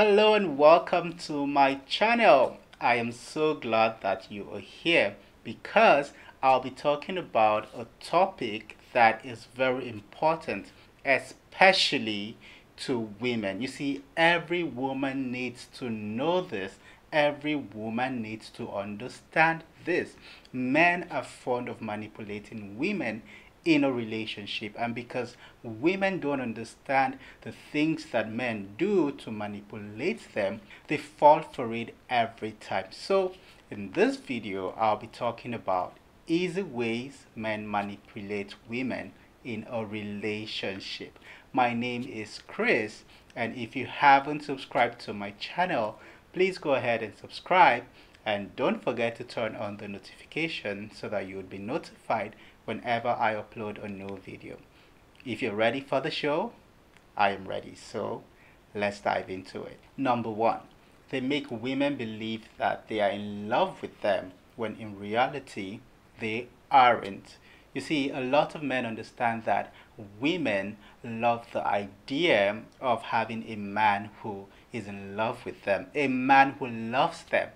Hello and welcome to my channel. I am so glad that you are here because I'll be talking about a topic that is very important, especially to women. You see, every woman needs to know this. Every woman needs to understand this. Men are fond of manipulating women in a relationship, and because women don't understand the things that men do to manipulate them, they fall for it every time. So in this video, I'll be talking about easy ways men manipulate women in a relationship. My name is Chris, and if you haven't subscribed to my channel, please go ahead and subscribe, and don't forget to turn on the notification so that you would be notified whenever I upload a new video. If you're ready for the show, I am ready, so let's dive into it. Number one, they make women believe that they are in love with them when in reality they aren't. You see, a lot of men understand that women love the idea of having a man who is in love with them, a man who loves them.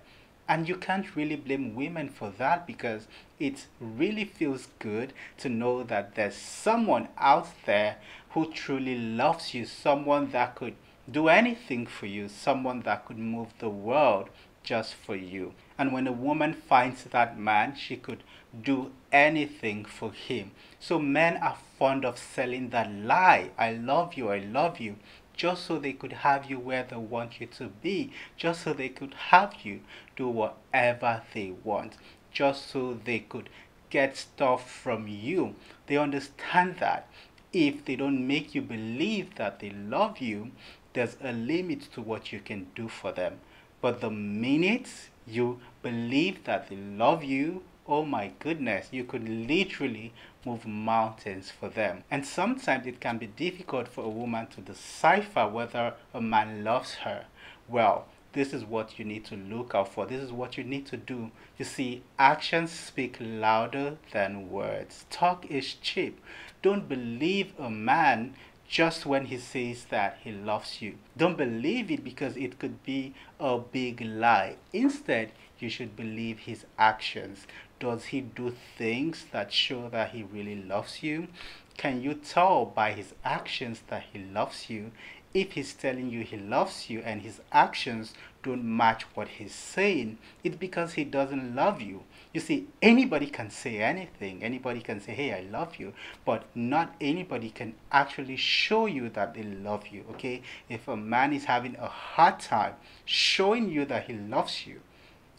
And you can't really blame women for that, because it really feels good to know that there's someone out there who truly loves you, someone that could do anything for you, someone that could move the world just for you. And when a woman finds that man, she could do anything for him. So men are fond of selling that lie, I love you, just so they could have you where they want you to be, just so they could have you do whatever they want, just so they could get stuff from you. They understand that if they don't make you believe that they love you, there's a limit to what you can do for them. But the minute you believe that they love you, oh my goodness, you could literally move mountains for them. And sometimes it can be difficult for a woman to decipher whether a man loves her. Well, this is what you need to look out for. This is what you need to do. You see, actions speak louder than words. Talk is cheap. Don't believe a man just when he says that he loves you. Don't believe it, because it could be a big lie. Instead, you should believe his actions. Does he do things that show that he really loves you? Can you tell by his actions that he loves you? If he's telling you he loves you and his actions don't match what he's saying, it's because he doesn't love you. You see, anybody can say anything. Anybody can say, hey, I love you, but not anybody can actually show you that they love you, okay? If a man is having a hard time showing you that he loves you,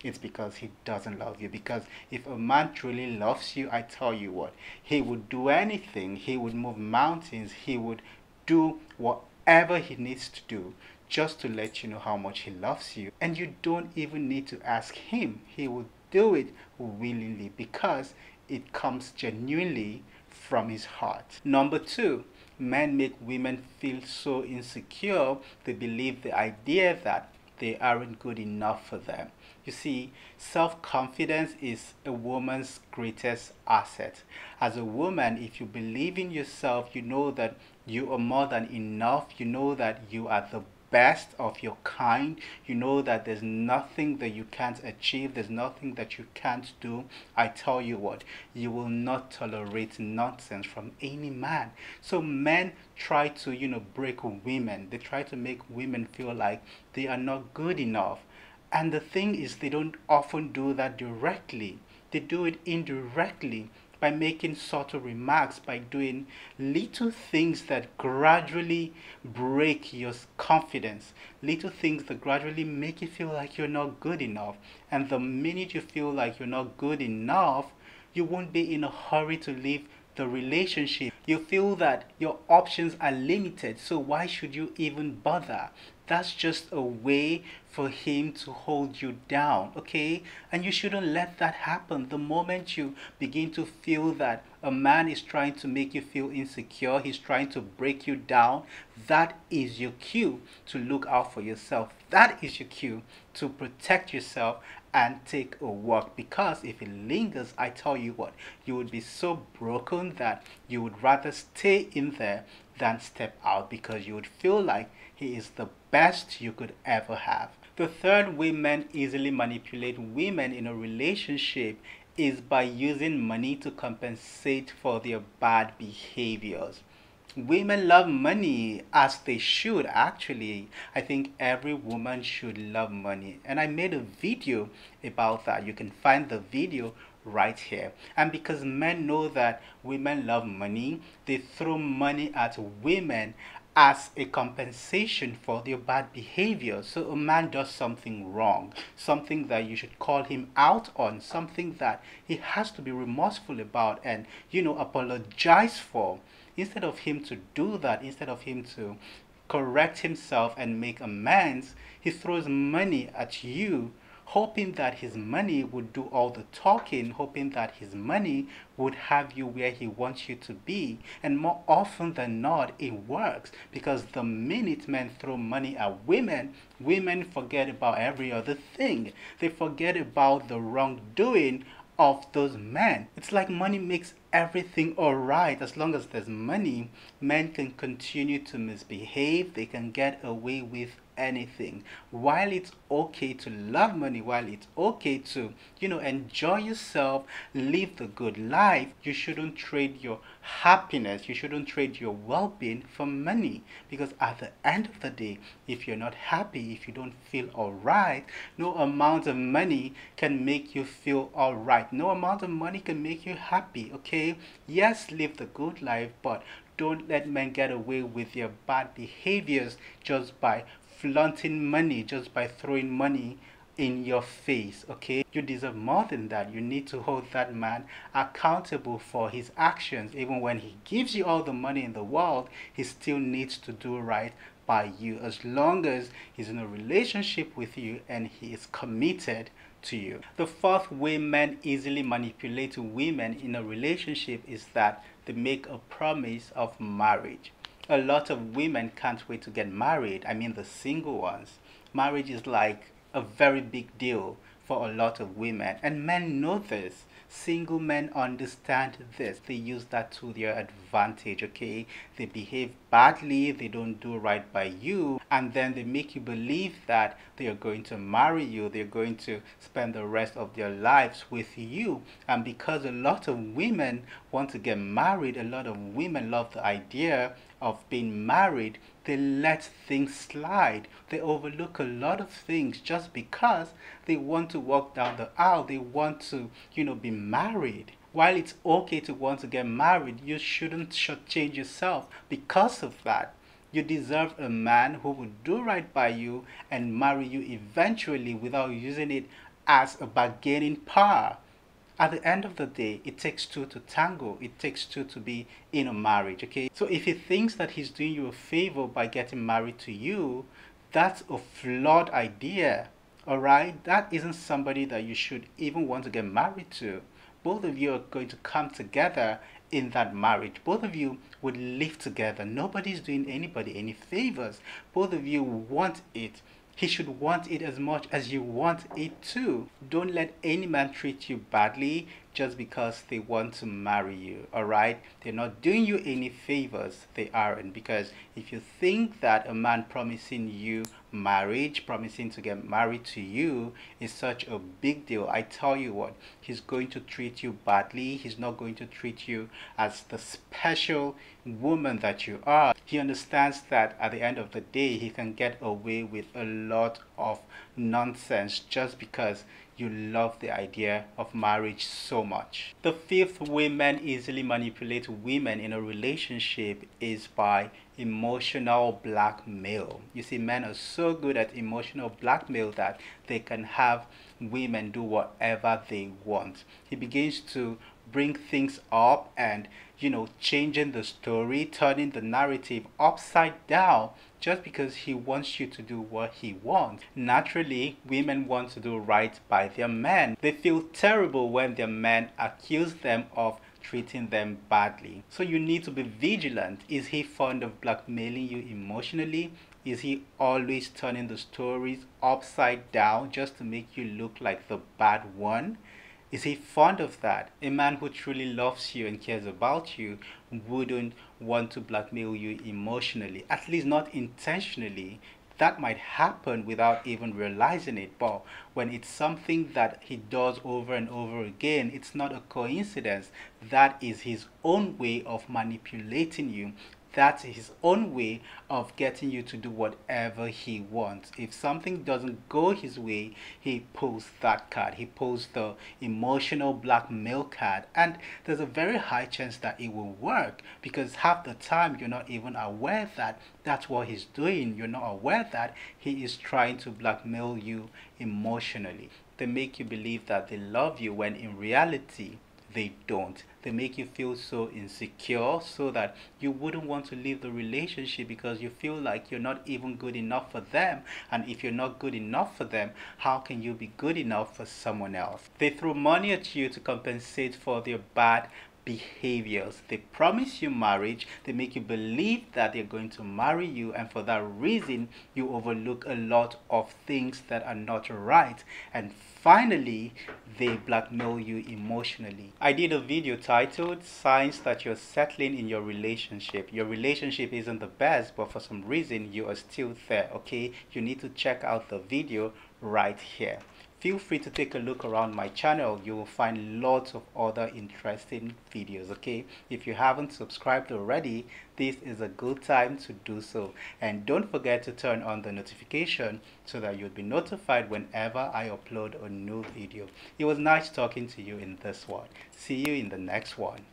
it's because he doesn't love you. Because if a man truly loves you, I tell you what, he would do anything. He would move mountains. He would do whatever he needs to do just to let you know how much he loves you. And you don't even need to ask him. He will do it willingly because it comes genuinely from his heart. Number two, men make women feel so insecure. They believe the idea that they aren't good enough for them. You see, self-confidence is a woman's greatest asset. As a woman, if you believe in yourself, you know that you are more than enough. You know that you are the best of your kind. You know that there's nothing that you can't achieve. There's nothing that you can't do. I tell you what, you will not tolerate nonsense from any man. So men try to, break women. They try to make women feel like they are not good enough. And the thing is, they don't often do that directly. They do it indirectly by making subtle remarks, by doing little things that gradually break your confidence, little things that gradually make you feel like you're not good enough. And the minute you feel like you're not good enough, you won't be in a hurry to leave the relationship. You feel that your options are limited, so why should you even bother? That's just a way for him to hold you down, okay? And you shouldn't let that happen. The moment you begin to feel that a man is trying to make you feel insecure, he's trying to break you down, that is your cue to look out for yourself. That is your cue to protect yourself and take a walk. Because if it lingers, I tell you what, you would be so broken that you would rather stay in there than step out, because you would feel like He is the best you could ever have. The third way men easily manipulate women in a relationship is by using money to compensate for their bad behaviors. Women love money, as they should. Actually, I think every woman should love money, and I made a video about that. You can find the video right here. And because men know that women love money, they throw money at women as a compensation for their bad behavior. So a man does something wrong, something that you should call him out on, something that he has to be remorseful about and, you know, apologize for. Instead of him to do that, instead of him to correct himself and make amends, he throws money at you, hoping that his money would do all the talking, hoping that his money would have you where he wants you to be. And more often than not, it works, because the minute men throw money at women, women forget about every other thing. They forget about the wrongdoing of those men. It's like money makes everything all right. As long as there's money, men can continue to misbehave. They can get away with anything. While it's okay to love money, while it's okay to, you know, enjoy yourself, live the good life, you shouldn't trade your happiness, you shouldn't trade your well-being for money. Because at the end of the day, if you're not happy, if you don't feel all right, no amount of money can make you feel all right. No amount of money can make you happy. Okay, yes, live the good life, but don't let men get away with their bad behaviors just by flaunting money, just by throwing money in your face. Okay, you deserve more than that. You need to hold that man accountable for his actions. Even when he gives you all the money in the world, he still needs to do right by you, as long as he's in a relationship with you and he is committed to you. The fourth way men easily manipulate women in a relationship is that they make a promise of marriage. A lot of women can't wait to get married. I mean, the single ones. Marriage is like a very big deal for a lot of women, and men know this. Single men understand this. They use that to their advantage. Okay, they behave badly, they don't do right by you, and then they make you believe that they are going to marry you, they're going to spend the rest of their lives with you. And because a lot of women want to get married, a lot of women love the idea of being married, they let things slide. They overlook a lot of things just because they want to walk down the aisle. They want to, you know, be married. While it's okay to want to get married, you shouldn't shortchange yourself because of that. You deserve a man who will do right by you and marry you eventually without using it as a bargaining power. At the end of the day, it takes two to tango. It takes two to be in a marriage, okay? So if he thinks that he's doing you a favor by getting married to you, that's a flawed idea, all right? That isn't somebody that you should even want to get married to. Both of you are going to come together in that marriage. Both of you would live together. Nobody's doing anybody any favors. Both of you want it. He should want it as much as you want it too. Don't let any man treat you badly just because they want to marry you, all right? They're not doing you any favors, they aren't. Because if you think that a man promising you marriage, promising to get married to you is such a big deal, I tell you what, he's going to treat you badly. He's not going to treat you as the special woman that you are. He understands that at the end of the day, he can get away with a lot of nonsense just because you love the idea of marriage so much. The fifth way men easily manipulate women in a relationship is by emotional blackmail. You see, men are so good at emotional blackmail that they can have women do whatever they want. He begins to bring things up and, you know, changing the story, turning the narrative upside down just because he wants you to do what he wants. Naturally, women want to do right by their men. They feel terrible when their men accuse them of treating them badly. So you need to be vigilant. Is he fond of blackmailing you emotionally? Is he always turning the stories upside down just to make you look like the bad one? Is he fond of that? A man who truly loves you and cares about you wouldn't want to blackmail you emotionally, at least not intentionally. That might happen without even realizing it, but when it's something that he does over and over again, it's not a coincidence. That is his own way of manipulating you. That's his own way of getting you to do whatever he wants. If something doesn't go his way, he pulls that card. He pulls the emotional blackmail card. And there's a very high chance that it will work, because half the time you're not even aware that that's what he's doing. You're not aware that he is trying to blackmail you emotionally. They make you believe that they love you when in reality, they don't. They make you feel so insecure so that you wouldn't want to leave the relationship, because you feel like you're not even good enough for them. And if you're not good enough for them, how can you be good enough for someone else? They throw money at you to compensate for their bad behaviors. They promise you marriage. They make you believe that they're going to marry you, and for that reason you overlook a lot of things that are not right. And finally, they blackmail you emotionally. I did a video titled Signs That You're Settling in Your Relationship. Your relationship isn't the best, but for some reason you are still there. Okay, you need to check out the video right here. Feel free to take a look around my channel. You will find lots of other interesting videos, okay? If you haven't subscribed already, this is a good time to do so. And don't forget to turn on the notification so that you'll be notified whenever I upload a new video. It was nice talking to you in this one. See you in the next one.